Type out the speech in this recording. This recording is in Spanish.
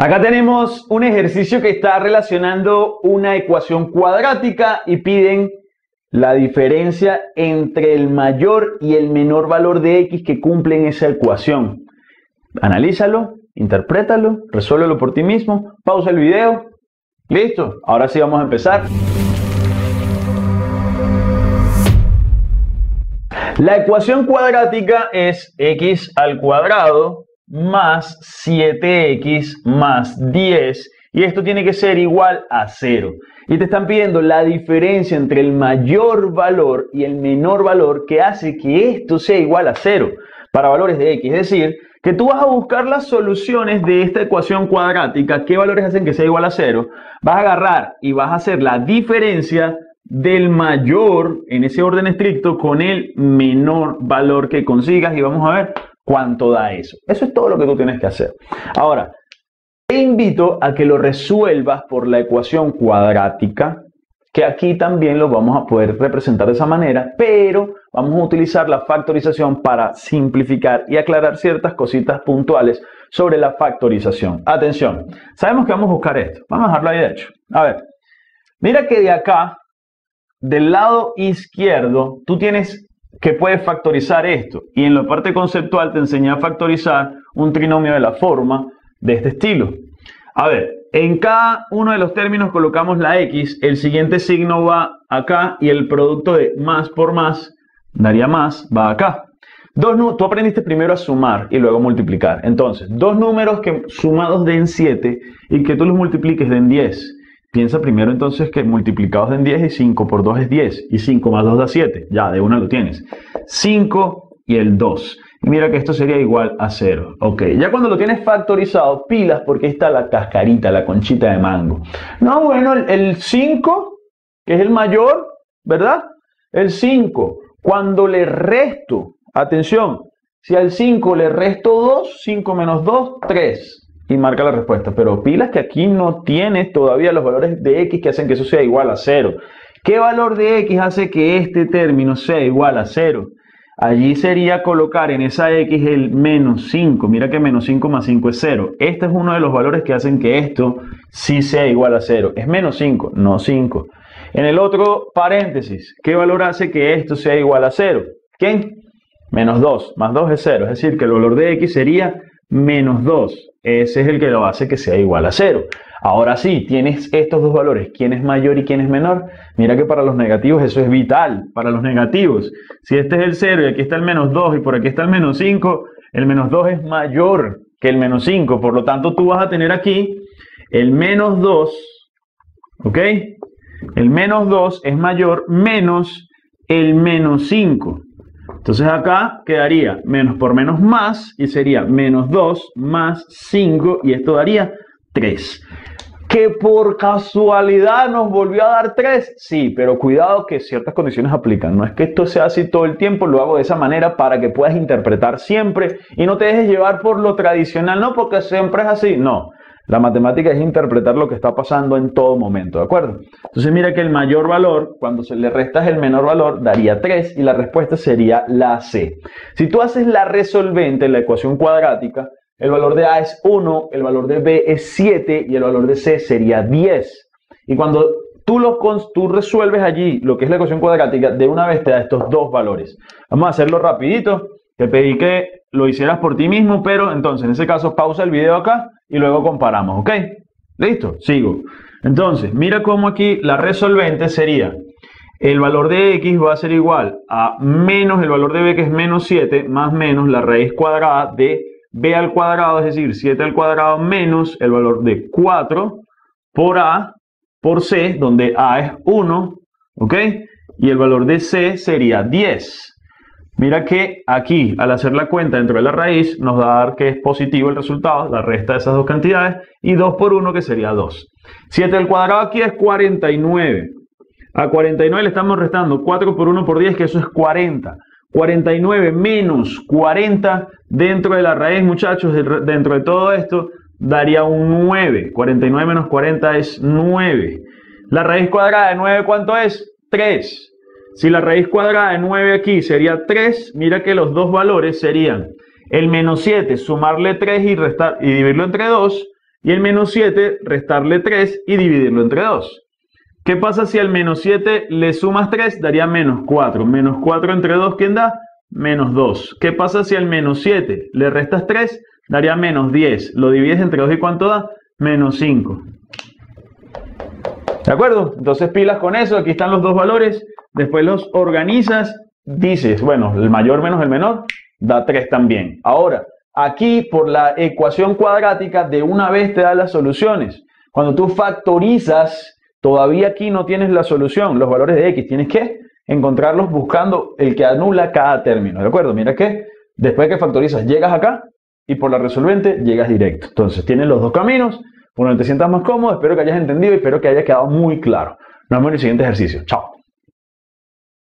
Acá tenemos un ejercicio que está relacionando una ecuación cuadrática y piden la diferencia entre el mayor y el menor valor de x que cumplen esa ecuación. Analízalo, interprétalo, resuélvelo por ti mismo, pausa el video. Listo, ahora sí vamos a empezar. La ecuación cuadrática es x al cuadrado más 7x más 10 y esto tiene que ser igual a 0. Y te están pidiendo la diferencia entre el mayor valor y el menor valor que hace que esto sea igual a 0 para valores de x. Es decir, que tú vas a buscar las soluciones de esta ecuación cuadrática. ¿Qué valores hacen que sea igual a 0? Vas a agarrar y vas a hacer la diferencia del mayor en ese orden estricto con el menor valor que consigas y vamos a ver cuánto da eso. Eso es todo lo que tú tienes que hacer. Ahora, te invito a que lo resuelvas por la ecuación cuadrática, que aquí también lo vamos a poder representar de esa manera, pero vamos a utilizar la factorización para simplificar y aclarar ciertas cositas puntuales sobre la factorización. Atención, sabemos que vamos a buscar esto. Vamos a dejarlo ahí de hecho. A ver, mira que de acá, del lado izquierdo, tú tienes que puedes factorizar esto. Y en la parte conceptual te enseñé a factorizar un trinomio de la forma de este estilo. A ver, en cada uno de los términos colocamos la x, el siguiente signo va acá y el producto de más por más daría más, va acá. Tú aprendiste primero a sumar y luego multiplicar. Entonces, dos números que sumados den 7 y que tú los multipliques den 10. Piensa primero entonces que multiplicados den 10 y 5 por 2 es 10. Y 5 más 2 da 7. Ya, de una lo tienes. 5 y el 2. Y mira que esto sería igual a 0. Ok, ya cuando lo tienes factorizado, pilas porque ahí está la cascarita, la conchita de mango. No, bueno, el 5, que es el mayor, ¿verdad? El 5, cuando le resto, atención, si al 5 le resto 2, 5 menos 2, 3. Y marca la respuesta, pero pilas que aquí no tienes todavía los valores de x que hacen que eso sea igual a 0. ¿Qué valor de x hace que este término sea igual a 0? Allí sería colocar en esa x el menos 5. Mira que menos 5 más 5 es 0. Este es uno de los valores que hacen que esto sí sea igual a 0. Es menos 5, no 5. En el otro paréntesis, ¿qué valor hace que esto sea igual a 0? ¿Quién? Menos 2, más 2 es 0. Es decir, que el valor de x sería menos 2. Ese es el que lo hace que sea igual a 0. Ahora sí, tienes estos dos valores, quién es mayor y quién es menor. Mira que para los negativos eso es vital, para los negativos. Si este es el 0 y aquí está el menos 2 y por aquí está el menos 5, el menos 2 es mayor que el menos 5. Por lo tanto, tú vas a tener aquí el menos 2, ¿ok? El menos 2 es mayor menos el menos 5. Entonces acá quedaría menos por menos más y sería menos 2 más 5 y esto daría 3. ¿Que por casualidad nos volvió a dar 3? Sí, pero cuidado que ciertas condiciones aplican. No es que esto sea así todo el tiempo, lo hago de esa manera para que puedas interpretar siempre y no te dejes llevar por lo tradicional, no porque siempre es así, no. La matemática es interpretar lo que está pasando en todo momento, ¿de acuerdo? Entonces mira que el mayor valor, cuando se le restas el menor valor, daría 3 y la respuesta sería la C. Si tú haces la resolvente en la ecuación cuadrática, el valor de A es 1, el valor de B es 7 y el valor de C sería 10. Y cuando tú resuelves allí lo que es la ecuación cuadrática, de una vez te da estos dos valores. Vamos a hacerlo rapidito. Te pedí que lo hicieras por ti mismo, pero entonces en ese caso pausa el video acá y luego comparamos, ¿ok? ¿Listo? Sigo. Entonces, mira cómo aquí la resolvente sería el valor de x va a ser igual a menos el valor de b que es menos 7 más menos la raíz cuadrada de b al cuadrado, es decir, 7 al cuadrado menos el valor de 4 por a por c, donde a es 1, ¿ok? Y el valor de c sería 10. Mira que aquí, al hacer la cuenta dentro de la raíz, nos va a dar que es positivo el resultado, la resta de esas dos cantidades, y 2 por 1 que sería 2. 7 al cuadrado aquí es 49. A 49 le estamos restando 4 por 1 por 10, que eso es 40. 49 menos 40 dentro de la raíz, muchachos, dentro de todo esto, daría un 9. 49 menos 40 es 9. La raíz cuadrada de 9, ¿cuánto es? 3. Si la raíz cuadrada de 9 aquí sería 3, mira que los dos valores serían el menos 7, sumarle 3 y dividirlo entre 2, Y el menos 7, restarle 3 y dividirlo entre 2. ¿Qué pasa si al menos 7 le sumas 3? Daría menos 4. Menos 4 entre 2, ¿quién da? Menos 2. ¿Qué pasa si al menos 7 le restas 3? Daría menos 10. Lo divides entre 2 y ¿cuánto da? Menos 5. ¿De acuerdo? Entonces pilas con eso. Aquí están los dos valores. Después los organizas. Dices, bueno, el mayor menos el menor da 3 también. Ahora, aquí por la ecuación cuadrática de una vez te da las soluciones. Cuando tú factorizas, todavía aquí no tienes la solución. Los valores de x tienes que encontrarlos buscando el que anula cada término. ¿De acuerdo? Mira que después de que factorizas llegas acá y por la resolvente llegas directo. Entonces tienes los dos caminos. Por donde te sientas más cómodo. Espero que hayas entendido y espero que haya quedado muy claro. Nos vemos en el siguiente ejercicio. Chao.